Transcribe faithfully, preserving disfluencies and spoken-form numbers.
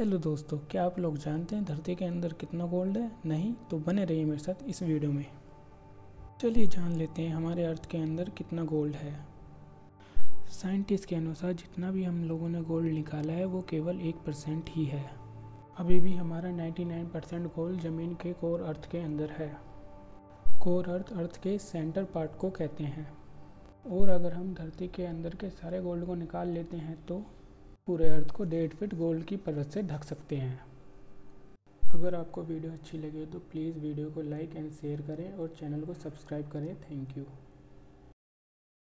Hello दोस्तों, क्या आप लोग जानते हैं धरती के अंदर कितना गोल्ड है? नहीं तो बने रहिए मेरे साथ इस वीडियो में। चलिए जान लेते हैं हमारे अर्थ के अंदर कितना गोल्ड है। साइंटिस्ट के अनुसार जितना भी हम लोगों ने गोल्ड निकाला है वो केवल एक परसेंट ही है। अभी भी हमारा निन्यानवे परसेंट गोल्ड ज़मीन के कोर अर्थ के अंदर है। कोर अर्थ अर्थ के सेंटर पार्ट को कहते हैं। और अगर हम धरती के अंदर के सारे गोल्ड को निकाल लेते हैं तो पूरे अर्थ को डेढ़ फीट गोल्ड की परत से ढक सकते हैं। अगर आपको वीडियो अच्छी लगे तो प्लीज़ वीडियो को लाइक एंड शेयर करें और चैनल को सब्सक्राइब करें। Thank you.